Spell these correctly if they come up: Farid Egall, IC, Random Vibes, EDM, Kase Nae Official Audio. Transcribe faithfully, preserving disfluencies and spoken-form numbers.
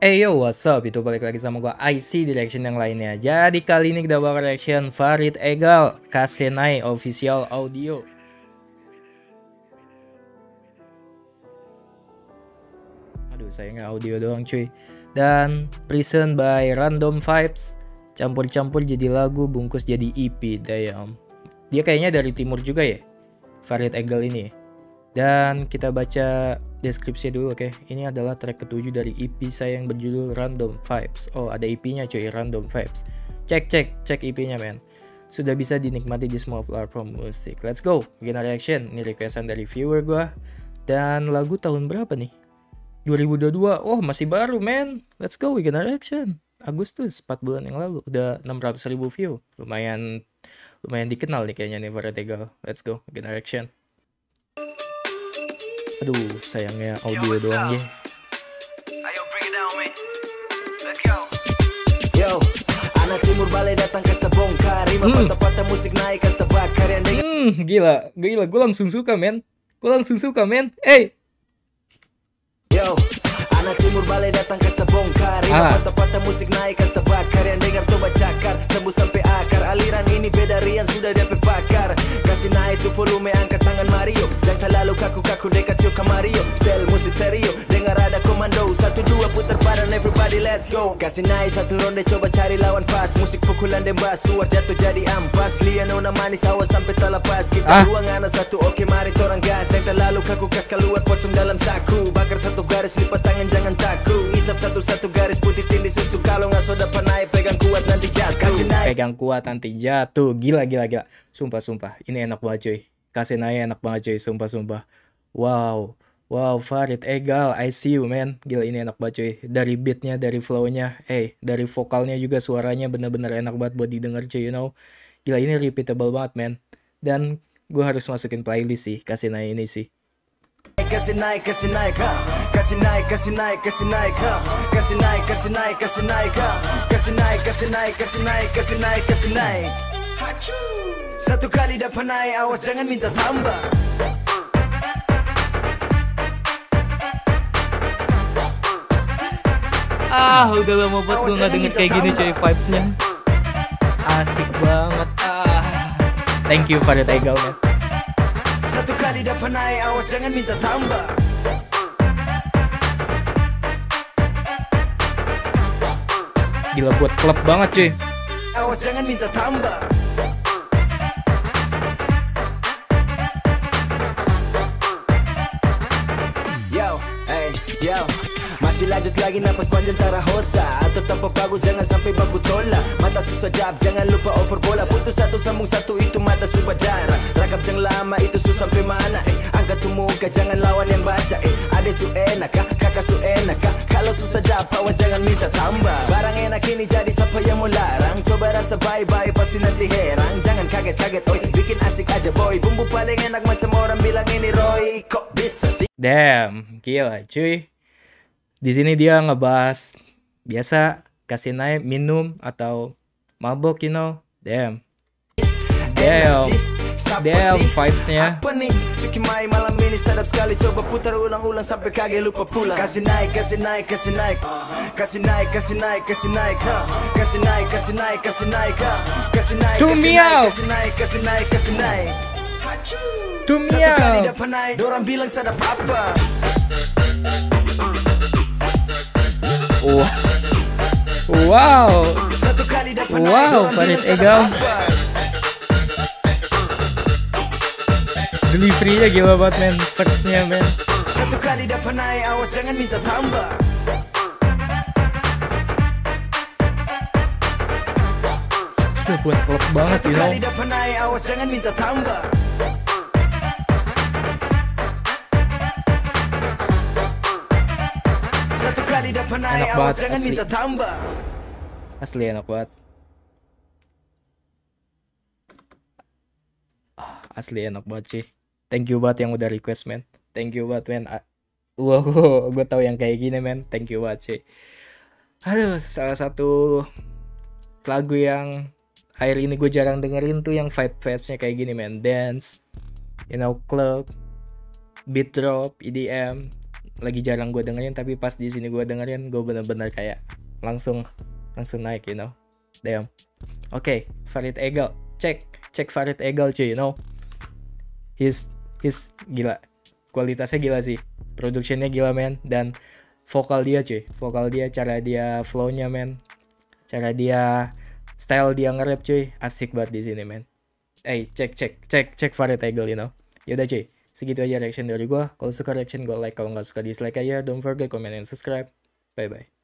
Hey yo, what's up? Itu balik lagi sama gue I C di reaction yang lainnya. Jadi kali ini kita bakal reaction Farid Egall, Kase Nae Official Audio. Aduh, sayangnya audio doang cuy. Dan Prison by Random Vibes, campur-campur jadi lagu, bungkus jadi E P. Damn. Dia kayaknya dari timur juga ya, Farid Egall ini. Dan kita baca deskripsi dulu, oke. Okay? Ini adalah track ketujuh dari E P saya yang berjudul Random Vibes. Oh, ada E P-nya cuy, Random Vibes. Cek cek cek E P-nya men. Sudah bisa dinikmati di semua platform musik. Let's go. Gina reaction. Ini requestan dari viewer gua. Dan lagu tahun berapa nih? dua ribu dua puluh dua. Oh, masih baru men. Let's go. Gina reaction. Agustus, empat bulan yang lalu. Udah enam ratus ribu view. Lumayan lumayan dikenal nih kayaknya nih Farid Egall. Let's go. Gina reaction. Aduh, sayangnya audio doang ya. Hmm, gila, gila, gue langsung suka men, gue langsung suka men, hey. Yo, anak timur balai datang ke sebongkar, patah-patah musik naik ke sebakar, yang dengar coba cakar, tembus sampai akar, aliran ini beda rian sudah dapat bakar, Kase Nae itu volume angkat tangan Mario, jangan terlalu kaku-kaku dekat Joka Mario, style musik serio, dengar ada komando, satu dua putar badan everybody let's go, Kase Nae satu ronde coba cari lawan pas, musik pukulan dembas, suar jatuh jadi ampas, lianona manis awas sampai terlepas, kita ruang anak satu oke mari torang gas, jangan terlalu kaku kas keluar pocong dalam saku, bakar satu garis lipat tangan jangan takut, isap satu-satu garis putih tindih susu, kalau nggak soda panai pegang kuat nanti jatuh, Kase Nae pegang kuat nanti jatuh, gila gila gila, sumpah sumpah, ini enak banget cuy, Kase Nae enak banget cuy, sumpah sumpah, wow wow Farid Egall, I see you man, gila ini enak banget cuy, dari beatnya, dari flownya, eh hey, dari vokalnya juga suaranya bener-bener enak banget buat didengar cuy, you know, gila ini repeatable banget man, dan gue harus masukin playlist sih Kase Nae ini sih. Kase Nae, Kase Nae, Kase Nae, Kase Nae, Kase Nae, Kase Nae, Kase Nae, Kase Nae, Kase Nae, Kase Nae, Kase Nae, Kase Nae, Kase Nae. Satu kali dapat naik, awas jangan minta tambah. Ah, udah lama banget gue nggak denger kayak gini cuy vibesnya. Asik banget. Ah, thank you Farid Egall man. Satu kali dapat naik, awas jangan minta tambah. Gila buat klub banget cuy. Awas jangan minta tambah. Yo, hey, yo. Masih lanjut lagi napas panjang tarahosa, atau tanpa bagus jangan sampai baku tolak, mata susah jab jangan lupa over bola, putus satu sambung satu itu mata subadara, rakap jang lama itu susah sampai mana, eh angkat tu muka jangan lawan yang baca, eh ade su enak kah kakak su enak kah, kalau susah jab awas jangan minta tambah, barang enak ini jadi siapa yang mau larang, coba rasa bye bye pasti nanti herang, jangan kaget kaget oi bikin asik aja boy, bumbu paling enak macam orang bilang ini Roy, kok bisa sih? Damn, gila cuy. Di sini dia ngebahas biasa Kase Nae minum atau mabok, you know. Damn. Damn. Damn vibes-nya. Tumiao. Tumiao. Dorang bilang sadap apa? Wow, wow, wow, Farid Egall, delivery-nya gila banget men, verse-nya men. Satu kali dapat naik, awas jangan minta tambah. Sudah buat klub banget, you know. Satu kali dapat naik, awas jangan minta tambah. Enak banget, asli. Asli enak banget. Asli enak banget sih. Thank you banget yang udah request man. Thank you banget man. Wow, gue tau yang kayak gini man. Thank you banget sih. Aduh, salah satu lagu yang akhir ini gue jarang dengerin tuh yang vibe-vibesnya kayak gini man. Dance, you know, club, beat drop, E D M, lagi jarang gue dengerin, tapi pas di sini gue dengerin, gue bener-bener kayak langsung langsung naik, you know. Damn. Oke, okay, Farid Egall, cek cek Farid Egall cuy, you know. His his gila, kualitasnya gila sih, productionnya gila men, dan vokal dia cuy, vokal dia, cara dia flownya men, cara dia style dia nge-rap cuy, asik banget di sini men. Eh, hey, cek cek cek cek Farid Egall, you know. Yaudah cuy, segitu aja reaction dari gue. Kalau suka reaction gue like, kalau nggak suka dislike aja. Don't forget comment and subscribe. Bye bye.